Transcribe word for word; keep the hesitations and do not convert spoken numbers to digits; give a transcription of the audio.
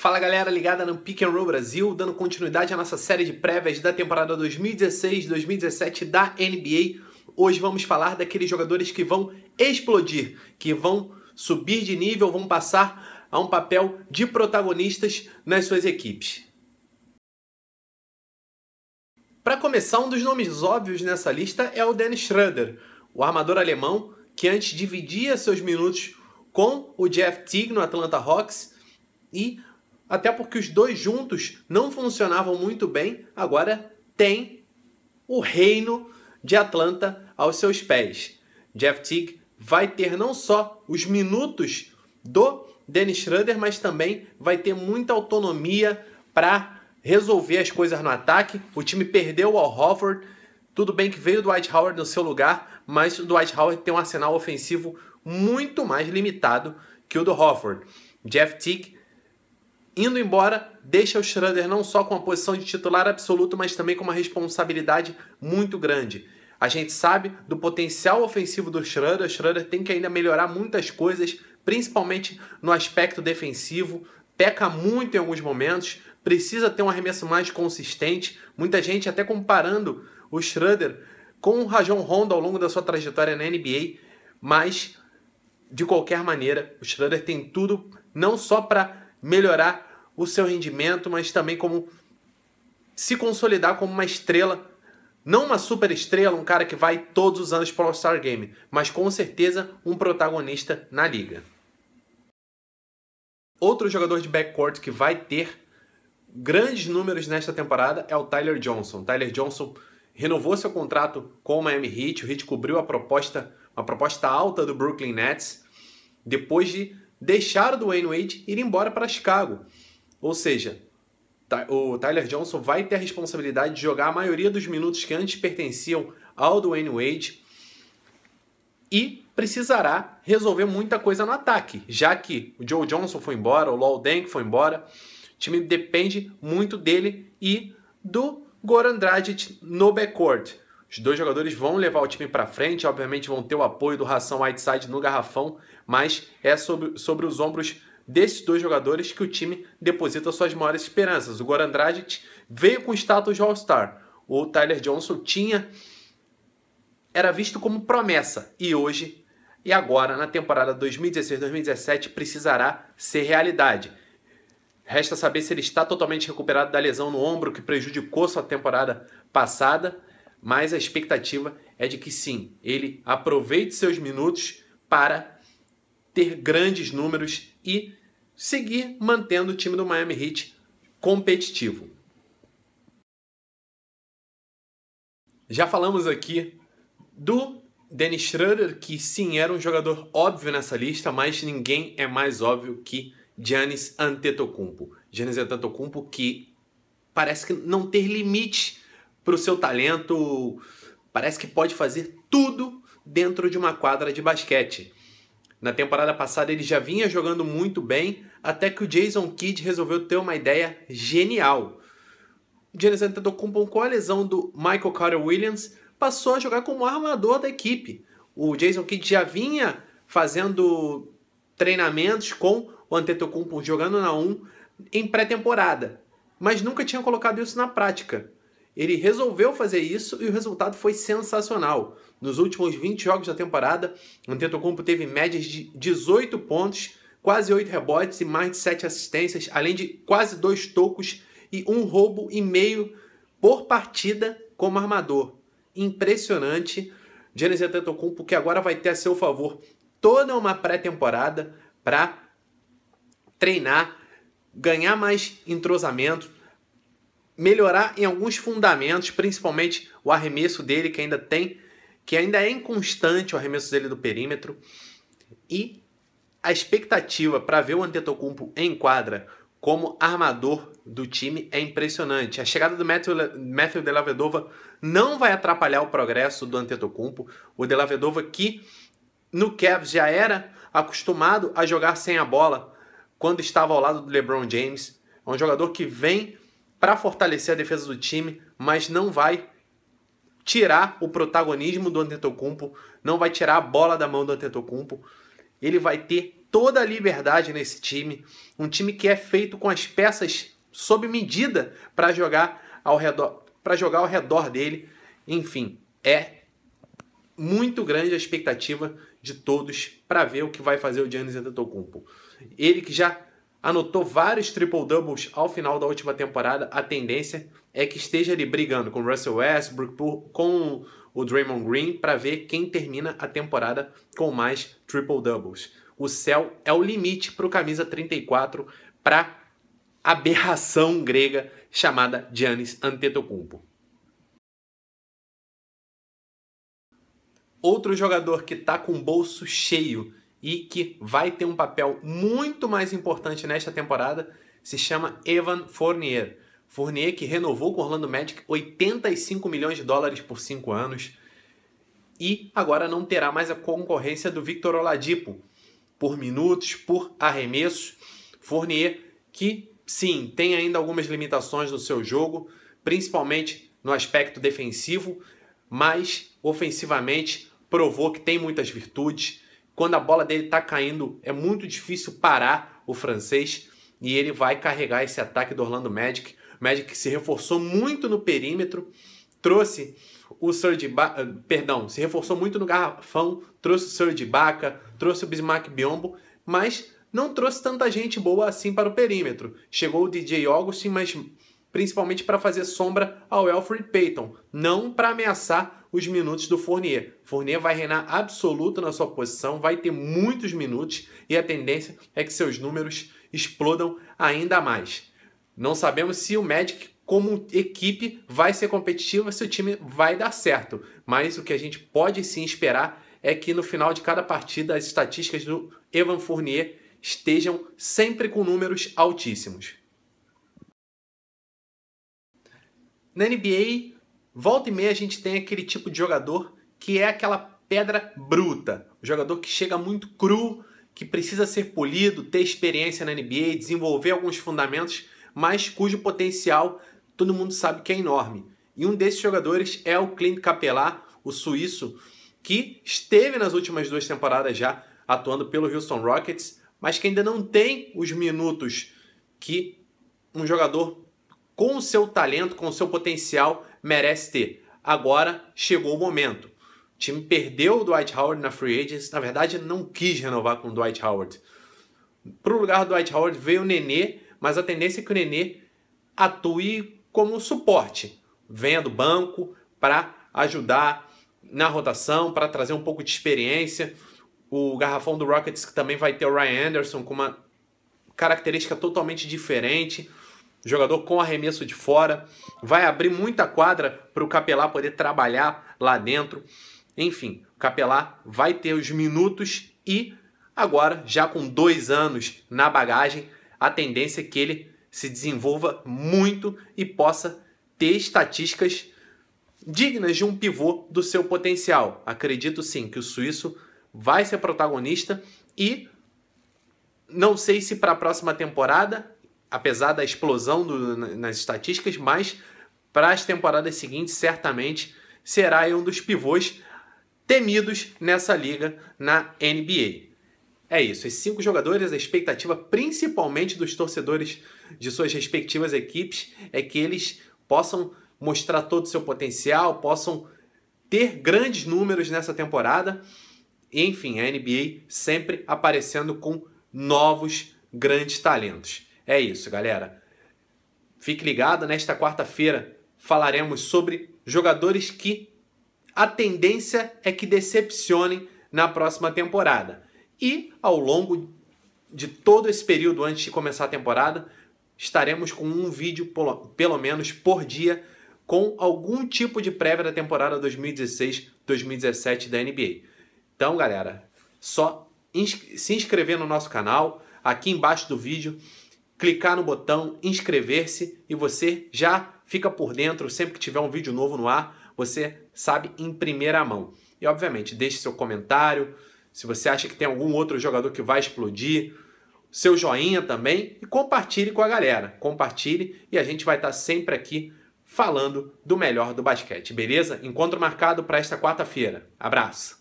Fala galera ligada no Pick and Roll Brasil, dando continuidade à nossa série de prévias da temporada dois mil e dezesseis dois mil e dezessete da N B A. Hoje vamos falar daqueles jogadores que vão explodir, que vão subir de nível, vão passar a um papel de protagonistas nas suas equipes. Para começar, um dos nomes óbvios nessa lista é o Dennis Schroeder, o armador alemão que antes dividia seus minutos com o Jeff Teague no Atlanta Hawks e, até porque os dois juntos não funcionavam muito bem, agora tem o reino de Atlanta aos seus pés. Jeff Teague vai ter não só os minutos do Dennis Schroeder, mas também vai ter muita autonomia para resolver as coisas no ataque. O time perdeu o Al Horford. Tudo bem que veio o Dwight Howard no seu lugar, mas o Dwight Howard tem um arsenal ofensivo muito mais limitado que o do Horford. Jeff Teague, indo embora, deixa o Schroeder não só com a posição de titular absoluto, mas também com uma responsabilidade muito grande. A gente sabe do potencial ofensivo do Schroeder. O Schroeder tem que ainda melhorar muitas coisas, principalmente no aspecto defensivo. Peca muito em alguns momentos, precisa ter um arremesso mais consistente. Muita gente até comparando o Schroeder com o Rajon Rondo ao longo da sua trajetória na N B A, mas, de qualquer maneira, o Schroeder tem tudo, não só para melhorar o seu rendimento, mas também como se consolidar como uma estrela, não uma super estrela, um cara que vai todos os anos para o All-Star Game, mas com certeza um protagonista na liga. Outro jogador de backcourt que vai ter grandes números nesta temporada é o Tyler Johnson. Tyler Johnson renovou seu contrato com o Miami Heat. O Heat cobriu a proposta, uma proposta alta do Brooklyn Nets, depois de deixar o Dwayne Wade ir embora para Chicago. Ou seja, o Tyler Johnson vai ter a responsabilidade de jogar a maioria dos minutos que antes pertenciam ao Dwayne Wade e precisará resolver muita coisa no ataque, já que o Joe Johnson foi embora, o Luol Deng foi embora. O time depende muito dele e do Goran Dragic no backcourt. Os dois jogadores vão levar o time para frente, obviamente vão ter o apoio do Hassan Whiteside no garrafão, mas é sobre, sobre os ombros desses dois jogadores que o time deposita suas maiores esperanças. O Goran Dragic veio com status de All-Star. O Tyler Johnson tinha, era visto como promessa e hoje, e agora, na temporada dois mil e dezesseis dois mil e dezessete, precisará ser realidade. Resta saber se ele está totalmente recuperado da lesão no ombro que prejudicou sua temporada passada, mas a expectativa é de que sim, ele aproveite seus minutos para ter grandes números e seguir mantendo o time do Miami Heat competitivo. Já falamos aqui do Dennis Schroeder, que sim, era um jogador óbvio nessa lista, mas ninguém é mais óbvio que Giannis Antetokounmpo. Giannis Antetokounmpo que parece que não tem limite para o seu talento, parece que pode fazer tudo dentro de uma quadra de basquete. Na temporada passada ele já vinha jogando muito bem, até que o Jason Kidd resolveu ter uma ideia genial. Giannis Antetokounmpo, com a lesão do Michael Carter Williams, passou a jogar como armador da equipe. O Jason Kidd já vinha fazendo treinamentos com o Antetokounmpo jogando na um em pré-temporada, mas nunca tinha colocado isso na prática. Ele resolveu fazer isso e o resultado foi sensacional. Nos últimos vinte jogos da temporada, o Antetokounmpo teve médias de dezoito pontos, quase oito rebotes e mais de sete assistências, além de quase dois tocos e um roubo e meio por partida como armador. Impressionante. Giannis Antetokounmpo, que agora vai ter a seu favor toda uma pré-temporada para treinar, ganhar mais entrosamento, melhorar em alguns fundamentos, principalmente o arremesso dele, que ainda tem, que ainda é inconstante o arremesso dele do perímetro. E a expectativa para ver o Antetokounmpo em quadra como armador do time é impressionante. A chegada do Matthew, Matthew Delavedova não vai atrapalhar o progresso do Antetokounmpo. O Delavedova, que no Cavs já era acostumado a jogar sem a bola, quando estava ao lado do LeBron James, é um jogador que vem para fortalecer a defesa do time, mas não vai tirar o protagonismo do Antetokounmpo, não vai tirar a bola da mão do Antetokounmpo. Ele vai ter toda a liberdade nesse time, um time que é feito com as peças sob medida para jogar ao redor, para jogar ao redor dele. Enfim, é muito grande a expectativa de todos para ver o que vai fazer o Giannis Antetokounmpo. Ele que já anotou vários triple-doubles ao final da última temporada, a tendência é que esteja ali brigando com o Russell Westbrook, com o Draymond Green, para ver quem termina a temporada com mais triple-doubles. O céu é o limite para o camisa trinta e quatro, para a aberração grega chamada Giannis Antetokounmpo. Outro jogador que está com o bolso cheio e que vai ter um papel muito mais importante nesta temporada se chama Evan Fournier. Fournier que renovou com o Orlando Magic oitenta e cinco milhões de dólares por cinco anos e agora não terá mais a concorrência do Victor Oladipo por minutos, por arremessos. Fournier que, sim, tem ainda algumas limitações no seu jogo, principalmente no aspecto defensivo, mas ofensivamente provou que tem muitas virtudes. Quando a bola dele está caindo, é muito difícil parar o francês e ele vai carregar esse ataque do Orlando Magic. O Magic se reforçou muito no perímetro, trouxe o Serge Ibaka, perdão, se reforçou muito no garrafão, trouxe o Serge Ibaka, trouxe o Bismack Biyombo, mas não trouxe tanta gente boa assim para o perímetro. Chegou o D J Augustin, mas principalmente para fazer sombra ao Elfrid Payton, não para ameaçar os minutos do Fournier. Fournier vai reinar absoluto na sua posição, vai ter muitos minutos e a tendência é que seus números explodam ainda mais. Não sabemos se o Magic, como equipe, vai ser competitiva, se o time vai dar certo, mas o que a gente pode sim esperar é que no final de cada partida as estatísticas do Evan Fournier estejam sempre com números altíssimos. Na N B A, volta e meia a gente tem aquele tipo de jogador que é aquela pedra bruta. O jogador que chega muito cru, que precisa ser polido, ter experiência na N B A, desenvolver alguns fundamentos, mas cujo potencial todo mundo sabe que é enorme. E um desses jogadores é o Clint Capela, o suíço, que esteve nas últimas duas temporadas já atuando pelo Houston Rockets, mas que ainda não tem os minutos que um jogador com o seu talento, com o seu potencial, merece ter. Agora chegou o momento. O time perdeu o Dwight Howard na free agency. Na verdade, não quis renovar com o Dwight Howard. Para o lugar do Dwight Howard veio o Nenê, mas a tendência é que o Nenê atue como suporte. Venha do banco para ajudar na rotação, para trazer um pouco de experiência. O garrafão do Rockets que também vai ter o Ryan Anderson com uma característica totalmente diferente. Jogador com arremesso de fora, vai abrir muita quadra para o Capela poder trabalhar lá dentro. Enfim, o Capela vai ter os minutos e agora, já com dois anos na bagagem, a tendência é que ele se desenvolva muito e possa ter estatísticas dignas de um pivô do seu potencial. Acredito sim que o suíço vai ser protagonista e não sei se para a próxima temporada, apesar da explosão do, nas estatísticas, mas para as temporadas seguintes, certamente será um dos pivôs temidos nessa liga na N B A. É isso, esses cinco jogadores, a expectativa principalmente dos torcedores de suas respectivas equipes é que eles possam mostrar todo o seu potencial, possam ter grandes números nessa temporada. Enfim, a N B A sempre aparecendo com novos grandes talentos. É isso, galera. Fique ligado, nesta quarta-feira falaremos sobre jogadores que a tendência é que decepcionem na próxima temporada. E ao longo de todo esse período antes de começar a temporada, estaremos com um vídeo pelo menos por dia com algum tipo de prévia da temporada dois mil e dezesseis dois mil e dezessete da N B A. Então, galera, só se inscrever no nosso canal, aqui embaixo do vídeo, clicar no botão inscrever-se e você já fica por dentro. Sempre que tiver um vídeo novo no ar, você sabe em primeira mão. E, obviamente, deixe seu comentário, se você acha que tem algum outro jogador que vai explodir, seu joinha também, e compartilhe com a galera. Compartilhe e a gente vai estar sempre aqui falando do melhor do basquete, beleza? Encontro marcado para esta quarta-feira. Abraço!